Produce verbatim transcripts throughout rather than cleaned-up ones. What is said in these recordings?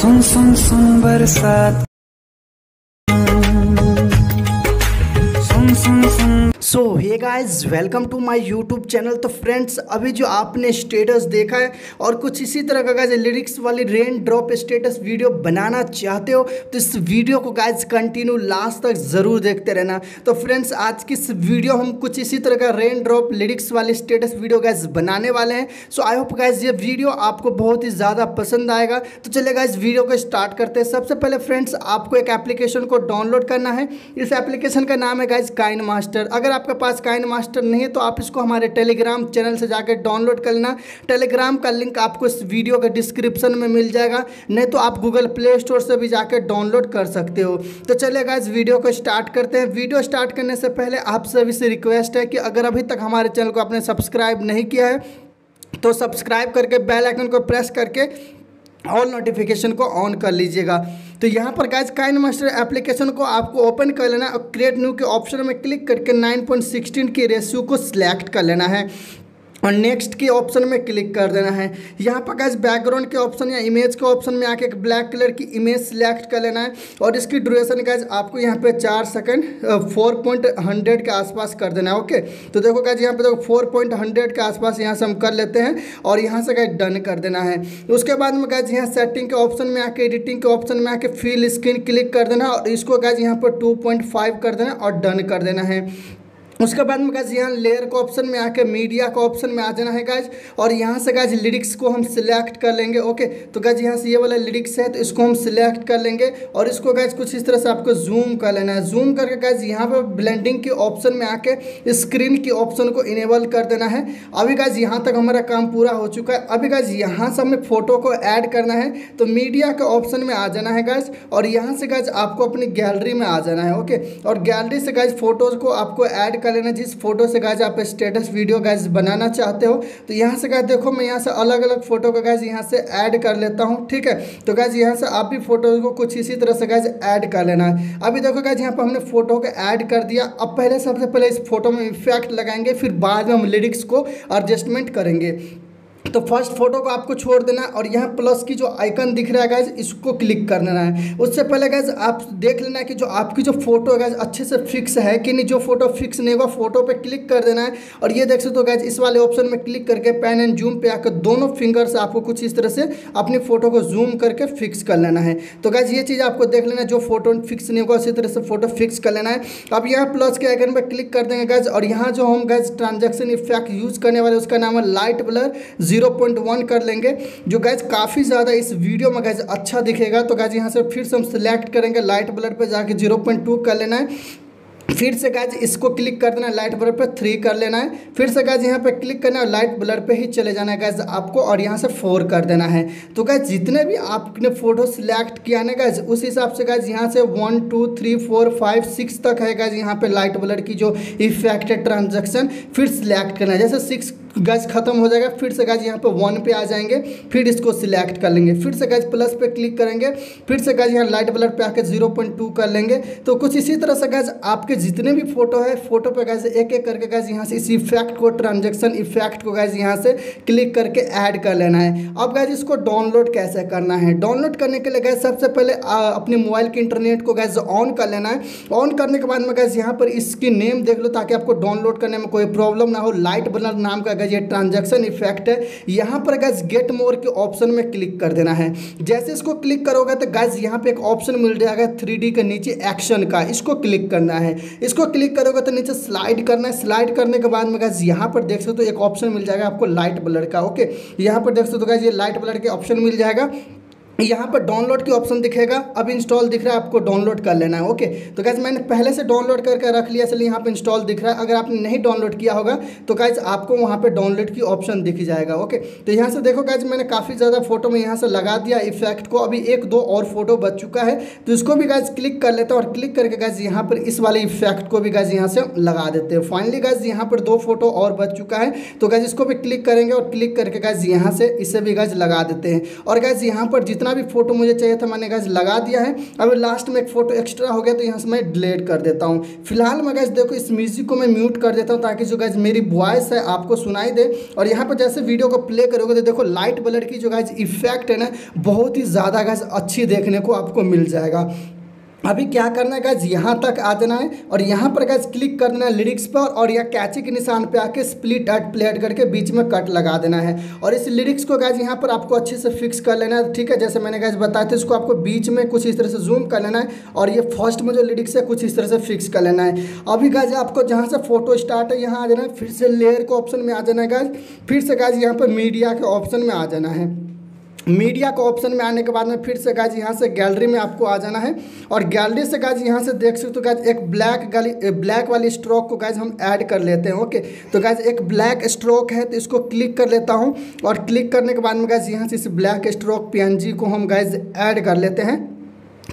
सुन सुन सुन बरसात सुन सुन सुन। So hey guys welcome to my YouTube channel. तो फ्रेंड्स अभी जो आपने स्टेटस देखा है और कुछ इसी तरह का गाइज लिरिक्स वाली रेन ड्रॉप स्टेटस वीडियो बनाना चाहते हो तो इस वीडियो को गाइज कंटिन्यू लास्ट तक ज़रूर देखते रहना। तो फ्रेंड्स आज की इस वीडियो हम कुछ इसी तरह का रेन ड्रॉप लिरिक्स वाली स्टेटस वीडियो गाइज बनाने वाले हैं। सो आई होप गाइज ये वीडियो आपको बहुत ही ज़्यादा पसंद आएगा। तो चलिए गाइज वीडियो को स्टार्ट करते हैं। सबसे पहले फ्रेंड्स आपको एक एप्लीकेशन को डाउनलोड करना है। इस एप्लीकेशन का नाम है गाइज काइनमास्टर। अगर आपके पास काइनमास्टर नहीं है तो आप इसको हमारे टेलीग्राम चैनल से जाकर डाउनलोड करना। टेलीग्राम का लिंक आपको इस वीडियो के डिस्क्रिप्शन में मिल जाएगा, नहीं तो आप गूगल प्ले स्टोर से भी जाकर डाउनलोड कर सकते हो। तो चलेगा इस वीडियो को स्टार्ट करते हैं। वीडियो स्टार्ट करने से पहले आप सभी से रिक्वेस्ट है कि अगर अभी तक हमारे चैनल को आपने सब्सक्राइब नहीं किया है तो सब्सक्राइब करके बेल आइकन को प्रेस करके ऑल नोटिफिकेशन को ऑन कर लीजिएगा। तो यहाँ पर गाइज काइनमास्टर एप्लीकेशन को आपको ओपन कर लेना और क्रिएट न्यू के ऑप्शन में क्लिक करके नाइन पॉइंट सिक्सटीन के रेशियो को सिलेक्ट कर लेना है और नेक्स्ट के ऑप्शन में क्लिक कर देना है। यहाँ पर गाइज बैकग्राउंड के ऑप्शन या इमेज के ऑप्शन में आके एक ब्लैक कलर की इमेज सिलेक्ट कर लेना है और इसकी ड्यूरेशन गाइज आपको यहाँ पे चार सेकंड फोर पॉइंट हंड्रेड के आसपास कर देना है। ओके तो देखो गाइज यहाँ पे देखो फोर पॉइंट हंड्रेड के आसपास यहाँ से हम कर लेते हैं और यहाँ से गाइज डन कर देना है। उसके बाद में गाइज यहाँ सेटिंग के ऑप्शन में आके एडिटिंग के ऑप्शन में आके फुल स्क्रीन क्लिक कर देना और इसको गाइज यहाँ पर टू पॉइंट फाइव कर देना और डन कर देना है। उसके बाद में गाइज यहाँ लेयर का ऑप्शन में आके मीडिया का ऑप्शन में आ जाना है गाइज और यहाँ से गाइज लिरिक्स को हम सिलेक्ट कर लेंगे। ओके तो गाइज यहाँ से ये वाला लिरिक्स है तो इसको हम सिलेक्ट कर लेंगे और इसको गाइज कुछ इस तरह से आपको जूम कर लेना है। जूम करके गाइज यहाँ पर ब्लेंडिंग के ऑप्शन में आके स्क्रीन के ऑप्शन को इनेबल कर देना है। अभी गाइज यहाँ तक हमारा काम पूरा हो चुका है। अभी गाइज यहाँ से हमें फ़ोटो को ऐड करना है तो मीडिया के ऑप्शन में आ जाना है गाइज और यहाँ से गाइज आपको अपनी गैलरी में आ जाना है। ओके और गैलरी से गाइज फोटोज़ को आपको ऐड लेना जिस फोटो से गाइज आप स्टेटस वीडियो गाइज बनाना चाहते हो। तो यहाँ से गाइज देखो मैं यहाँ से अलग अलग फोटो का गाइज यहाँ से ऐड कर लेता हूँ। ठीक है तो गाइज यहाँ से आप भी फोटो को कुछ इसी तरह से गाइज ऐड कर लेना है। अभी देखो गाइज यहाँ पर हमने फोटो को ऐड कर दिया। अब पहले सबसे पहले इस फोटो में इफेक्ट लगाएंगे, फिर बाद में हम लिरिक्स को एडजस्टमेंट करेंगे। तो फर्स्ट फोटो को आपको छोड़ देना है और यहाँ प्लस की जो आइकन दिख रहा है गाइज इसको क्लिक कर लेना है। उससे पहले गाइज आप देख लेना है कि जो आपकी जो फोटो है गाइज अच्छे से फिक्स है कि नहीं। जो फोटो फिक्स नहीं होगा फोटो पे क्लिक कर देना है और ये देख सकते हो तो गाइज इस वाले ऑप्शन में क्लिक करके पैन एंड जूम पे आकर दोनों फिंगर से आपको कुछ इस तरह से अपनी फोटो को जूम करके फिक्स कर लेना है। तो गाइज ये चीज़ आपको देख लेना है, जो फोटो फिक्स नहीं होगा उसी तरह से फोटो फिक्स कर लेना है। आप यहाँ प्लस के आइकन पर क्लिक कर देंगे गाइज और यहाँ जो हम गाइज ट्रांजेक्शन इफेक्ट यूज़ करने वाले उसका नाम है light blur zero point one कर लेंगे, जो गाइज काफ़ी ज़्यादा इस वीडियो में गाइज अच्छा दिखेगा। तो गाइज यहाँ से फिर से हम सिलेक्ट करेंगे, लाइट ब्लर पे जाके जीरो पॉइंट टू कर लेना है। फिर से गाइज इसको क्लिक कर देना है, लाइट ब्लर पे थ्री कर लेना है। फिर से गाइज यहाँ पे क्लिक करना है और लाइट ब्लर पे ही चले जाना है गाइज आपको और यहाँ से फोर कर देना है। तो गाइज जितने भी आपने फोटो सिलेक्ट किया ना गाइज उस हिसाब से गाइज यहाँ से one two three four five six तक है गाइज यहाँ पे लाइट ब्लर की जो इफेक्ट है ट्रांजेक्शन, फिर सिलेक्ट करना है। जैसे सिक्स गाइज खत्म हो जाएगा फिर से गाइज यहाँ पे वन पे आ जाएंगे, फिर इसको सिलेक्ट कर लेंगे, फिर से गाइज प्लस पे क्लिक करेंगे, फिर से गाइज यहाँ लाइट ब्लर पे आके जीरो पॉइंट टू कर लेंगे। तो कुछ इसी तरह से गाइज आपके जितने भी फोटो है फोटो पे गाइज एक एक करके गाइज यहाँ से इस इफेक्ट को ट्रांजेक्शन इफेक्ट को गाइज यहाँ से क्लिक करके ऐड कर लेना है। अब गाइज इसको डाउनलोड कैसे करना है? डाउनलोड करने के लिए गाइज सबसे पहले अपने मोबाइल के इंटरनेट को गाइज ऑन कर लेना है। ऑन करने के बाद में गाइज यहाँ पर इसकी नेम देख लो ताकि आपको डाउनलोड करने में कोई प्रॉब्लम ना हो। लाइट ब्लर नाम का ये ट्रांजैक्शन इफेक्ट है। यहाँ पर गाइज गेट मोर के ऑप्शन में क्लिक कर देना है। जैसे इसको क्लिक करोगे तो गाइज यहाँ पे एक ऑप्शन मिल जाएगा थ्री डी के नीचे एक्शन का, इसको क्लिक करना है। इसको क्लिक करोगे तो नीचे स्लाइड करना है। स्लाइड करने के बाद में गाइज यहाँ पर देख सकते हो एक ऑप्शन मिल जाएगा आपको लाइट ब्लर का। ओके यहाँ पर देख सकते हो गाइज ये लाइट ब्लर के ऑप्शन मिल जाएगा, यहाँ पर डाउनलोड के ऑप्शन दिखेगा। अब इंस्टॉल दिख रहा है, आपको डाउनलोड कर लेना है। ओके तो गाइज मैंने पहले से डाउनलोड करके रख लिया इसलिए यहाँ पे इंस्टॉल दिख रहा है। अगर आपने नहीं डाउनलोड किया होगा तो गाइज आपको वहाँ पे डाउनलोड की ऑप्शन दिख जाएगा। ओके तो यहाँ से देखो गाइज मैंने काफ़ी ज़्यादा फोटो में यहाँ से लगा दिया इफेक्ट को। अभी एक दो और फोटो बच चुका है तो इसको भी गाइज क्लिक कर लेते हैं और क्लिक करके गाइज यहाँ पर इस वाले इफेक्ट को भी गाइज यहाँ से लगा देते हैं। फाइनली गाइज यहाँ पर दो फोटो और बच चुका है तो गाइज इसको भी क्लिक करेंगे और क्लिक करके गाइज यहाँ से इसे भी गाइज लगा देते हैं। और गाइज यहाँ पर जितना जितना भी फोटो मुझे चाहिए था मैंने गाइस लगा दिया है। अब लास्ट में एक फोटो एक्स्ट्रा हो गया तो यहाँ से मैं डिलीट कर देता हूँ। फिलहाल मैं गाइस देखो इस म्यूजिक को मैं म्यूट कर देता हूँ ताकि जो गाइस मेरी वॉइस है आपको सुनाई दे। और यहाँ पर जैसे वीडियो को प्ले करोगे तो देखो लाइट कलर की जो गाइस इफेक्ट है ना बहुत ही ज़्यादा गाइस अच्छी देखने को आपको मिल जाएगा। अभी क्या करना है गाइस, यहाँ तक आ जाना है और यहाँ पर गाइस क्लिक कर देना है लिरिक्स पर और या कैची के निशान पे आके स्प्लिट एट प्लेट करके बीच में कट लगा देना है। और इस लिरिक्स को गाइस यहाँ पर आपको अच्छे से फिक्स कर लेना है, ठीक है। जैसे मैंने गाइस बताया था इसको आपको बीच में कुछ इस तरह से जूम कर लेना है और ये फर्स्ट में जो लिरिक्स है कुछ इस तरह से फिक्स कर लेना है। अभी गाइस आपको जहाँ से फोटो स्टार्ट है यहाँ आ जाना है, फिर से लेयर के ऑप्शन में आ जाना है गाइस, फिर से गाइस यहाँ पर मीडिया के ऑप्शन में आ जाना है। मीडिया को ऑप्शन में आने के बाद में फिर से गाइस यहाँ से गैलरी में आपको आ जाना है और गैलरी से गाइस यहाँ से देख सकते हो गाइस एक ब्लैक गाली ब्लैक वाली स्ट्रोक को गाइस हम ऐड कर लेते हैं। ओके तो गाइस एक ब्लैक स्ट्रोक है तो इसको क्लिक कर लेता हूँ और क्लिक करने के बाद में गाइस यहाँ से इस ब्लैक स्ट्रोक पीएनजी को हम गाइस ऐड कर लेते हैं।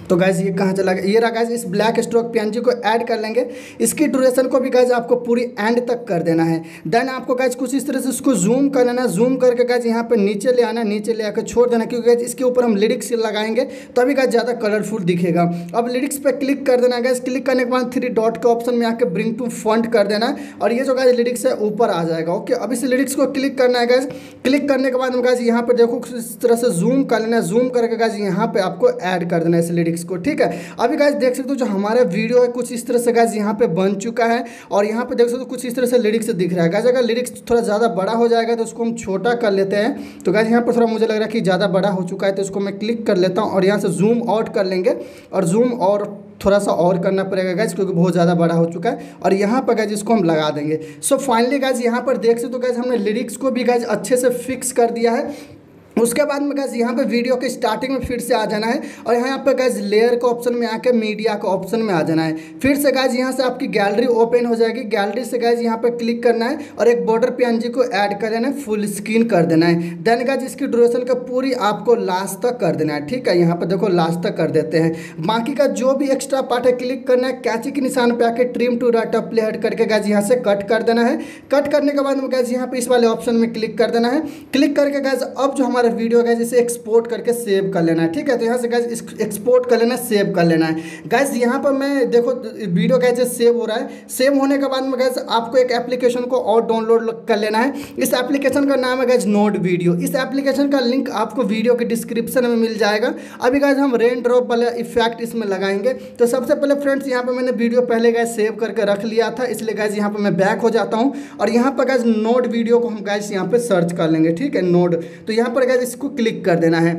तो गाइस ये कहाँ चला गया, ये रहा गाइस, इस ब्लैक स्ट्रोक पीएनजी को ऐड कर लेंगे। इसकी ड्यूरेशन को भी गाइस आपको पूरी एंड तक कर देना है। देन आपको गाइस कुछ इस तरह से इसको जूम कर लेना, जूम करके गाइस यहाँ पर नीचे ले आना, नीचे ले आकर छोड़ देना क्योंकि गाइस इसके ऊपर हम लिरिक्स लगाएंगे तभी गाइस ज़्यादा कलरफुल दिखेगा। अब लिरिक्स पर क्लिक कर देना गाइस, क्लिक करने के बाद थ्री डॉट के ऑप्शन में आकर ब्रिंग टू फॉन्ट कर देना और ये जो गाइस लिरिक्स है ऊपर आ जाएगा। ओके अब इस लिरिक्स को क्लिक करना है गाइस, क्लिक करने के बाद हम गाइस यहाँ पर देखो इस तरह से जूम कर लेना, जूम करके गाइस यहाँ पर आपको ऐड कर देना है इस लिरिक्स को, ठीक है। अभी गाइस देख सकते हो जो हमारा वीडियो है कुछ इस तरह से गाइस यहाँ पे बन चुका है और यहाँ पे देख सकते हो कुछ इस तरह से लिरिक्स दिख रहा है। गाइस अगर लिरिक्स थोड़ा ज़्यादा बड़ा हो जाएगा तो उसको हम छोटा कर लेते हैं। तो गाइस यहाँ पर थोड़ा मुझे लग रहा है कि ज़्यादा बड़ा हो चुका है तो इसको मैं क्लिक कर लेता हूँ और यहाँ से जूम आउट कर लेंगे और जूम और थोड़ा सा और करना पड़ेगा गाइस क्योंकि बहुत ज़्यादा बड़ा हो चुका है और यहाँ पर गाइस इसको हम लगा देंगे। सो फाइनली गाइस यहाँ पर देख सकते हो गाइस हमने लिरिक्स को भी गाइस अच्छे से फिक्स कर दिया है। उसके बाद में गाइस यहाँ पे वीडियो के स्टार्टिंग में फिर से आ जाना है और यहाँ पे गाइस लेयर के ऑप्शन में आके मीडिया के ऑप्शन में आ जाना है। फिर से गाइस यहाँ से आपकी गैलरी ओपन हो जाएगी, गैलरी से गाइस यहाँ पे क्लिक करना है और एक बॉर्डर पीएनजी को ऐड कर लेना है, फुल स्क्रीन कर देना है। देन गाइस इसकी ड्यूरेशन का पूरी आपको लास्ट तक कर देना है, ठीक है। यहाँ पर देखो लास्ट तक कर देते हैं, बाकी का जो भी एक्स्ट्रा पार्ट है क्लिक करना है, कैची के निशान पर आके trim to right up plate करके गाइस यहाँ से कट कर देना है। कट करने के बाद में गाइस यहाँ पर इस वाले ऑप्शन में क्लिक कर देना है, क्लिक करके गाइस अब जो हमारा वीडियो गाइस इसे एक्सपोर्ट करके सेव कर लेना है, ठीक है। तो यहाँ से गाइस एक्सपोर्ट कर लेना है, सेव कर लेना है। गाइस यहाँ पर मैं देखो वीडियो गाइस सेव हो रहा है। सेव होने के बाद में गाइस आपको एक एप्लीकेशन को और डाउनलोड कर लेना है। इस एप्लीकेशन का नाम है गाइस नोड वीडियो। इस एप्लीकेशन का लिंक आपको वीडियो के डिस्क्रिप्शन में मिल जाएगा। अभी गाइस हम रेन ड्रॉप वाला इफेक्ट इसमें लगाएंगे। तो सबसे पहले फ्रेंड्स यहाँ पर मैंने वीडियो पहले गाइस सेव करके रख लिया था, इसलिए गाइस यहाँ पर मैं बैक हो जाता हूँ और यहाँ पर गाइस नोड वीडियो को हम गाइस यहाँ पर सर्च कर लेंगे, ठीक है, नोड। तो यहाँ पर इसको क्लिक कर देना है।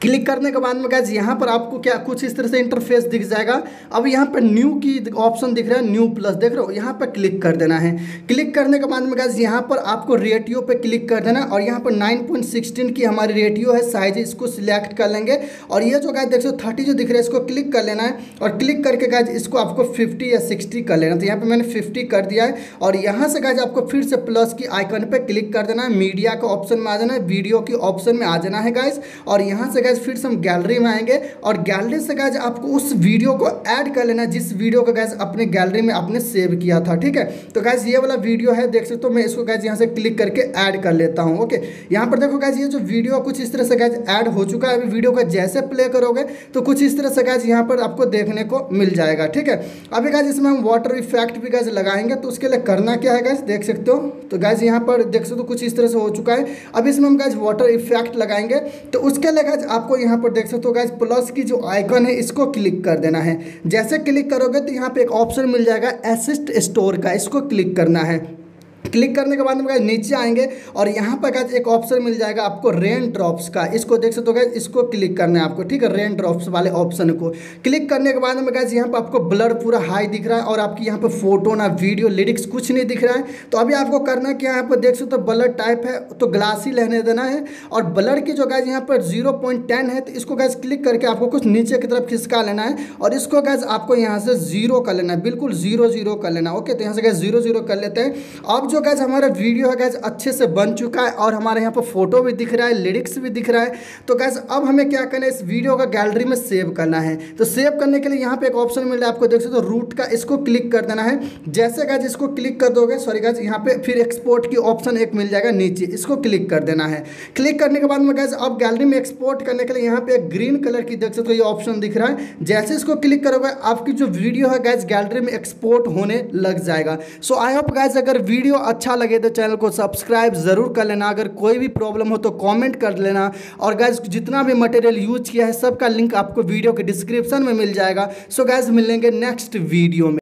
क्लिक करने के बाद में गाइस यहाँ पर आपको क्या कुछ इस तरह से इंटरफेस दिख जाएगा। अब यहाँ पर न्यू की ऑप्शन दिख रहा है, न्यू प्लस देख रहे हो, यहाँ पर क्लिक कर देना है। क्लिक करने के बाद में गाइस यहाँ पर आपको रेटियो पे क्लिक कर देना और यहाँ पर नाइन पॉइंट वन सिक्स की हमारी रेटियो है, साइज इसको सिलेक्ट कर लेंगे और ये जो गाइस देख सो थर्टी जो दिख रहा है इसको क्लिक कर लेना है और क्लिक करके गाइस इसको आपको फिफ्टी या सिक्सटी कर लेना। तो यहाँ पर मैंने फिफ्टी कर दिया है और यहाँ से गाइस आपको फिर से प्लस की आइकन पर क्लिक कर देना है, मीडिया के ऑप्शन में आ जाना है, वीडियो के ऑप्शन में आ जाना है गाइस और यहाँ से गाइस फिर से हम गैलरी में आएंगे और गैलरी से गाइस आपको उस वीडियो को ऐड कर लेना है जिस वीडियो को गाइस अपने गैलरी में आपने सेव किया था, ठीक है। तो गाइस ये वाला वीडियो है देख सकते हो, मैं इसको गाइस यहाँ से क्लिक करके ऐड कर लेता हूँ। ओके यहाँ पर देखो गाइस ये जो वीडियो कुछ इस तरह से गाइस ऐड हो चुका है। अभी वीडियो का जैसे प्ले करोगे तो कुछ इस तरह से गाइस यहाँ पर आपको देखने को मिल जाएगा, ठीक है। अभी गाइस इसमें हम वाटर इफेक्ट भी गाइस लगाएंगे तो उसके लिए करना क्या है गाइस देख सकते हो। तो गाइस यहाँ पर देख सकते हो कुछ इस तरह से हो चुका है। अब इसमें हम गाइस वाटर इफेक्ट लगाएंगे तो उसके लिए गाइस आपको यहाँ पर देख सकते हो गाइस प्लस की जो आइकन है इसको क्लिक कर देना है। जैसे क्लिक करोगे तो यहाँ पे एक ऑप्शन मिल जाएगा एसिस्ट स्टोर का, इसको क्लिक करना है। क्लिक करने के बाद में गाइस नीचे आएंगे और यहाँ पर गाइस एक ऑप्शन मिल जाएगा आपको रेन ड्रॉप्स का, इसको देख सकते हो गाइस, इसको क्लिक करना है आपको, ठीक है। रेन ड्रॉप्स वाले ऑप्शन को क्लिक करने के बाद में गाइस यहाँ पर आपको ब्लर पूरा हाई दिख रहा है और आपकी यहाँ पर फोटो ना वीडियो लिरिक्स कुछ नहीं दिख रहा है। तो अभी आपको करना क्या है, यहाँ पर देख सकते हो ब्लर टाइप है तो ग्लासी रहने देना है और ब्लर की जो गाइस यहाँ पर जीरो पॉइंट टेन है तो इसको गाइस क्लिक करके आपको कुछ नीचे की तरफ खिसका लेना है और इसको गाइस आपको यहाँ से जीरो कर लेना है, बिल्कुल जीरो जीरो कर लेना। ओके तो यहाँ से गाइस जीरो जीरो कर लेते हैं। अब जो गाइस हमारा वीडियो है गाइस अच्छे से बन चुका है और हमारे यहाँ पर फोटो भी दिख रहा है, लिरिक्स भी दिख रहा है। तो गाइस अब हमें क्या करना है, इस वीडियो का गैलरी में सेव करना है। तो सेव करने के लिए यहाँ पे एक ऑप्शन मिल रहा है आपको, देख सकते हो रूट का, इसको क्लिक कर देना है। जैसे गाइस इसको क्लिक कर दोगे, सॉरी गाइस यहाँ पे फिर एक्सपोर्ट की ऑप्शन एक मिल जाएगा नीचे, इसको क्लिक कर देना है। क्लिक करने के बाद में गाइस अब गैलरी में एक्सपोर्ट करने के लिए यहाँ पे एक ग्रीन कलर की देख सकते हो ये ऑप्शन दिख रहा है। जैसे इसको क्लिक करोगे आपकी जो वीडियो है गाइस गैलरी में एक्सपोर्ट होने लग जाएगा। सो आई होप गाइस अगर वीडियो अच्छा लगे तो चैनल को सब्सक्राइब जरूर कर लेना। अगर कोई भी प्रॉब्लम हो तो कमेंट कर लेना। और गाइस जितना भी मटेरियल यूज किया है सबका लिंक आपको वीडियो के डिस्क्रिप्शन में मिल जाएगा। सो गाइस मिलेंगे नेक्स्ट वीडियो में।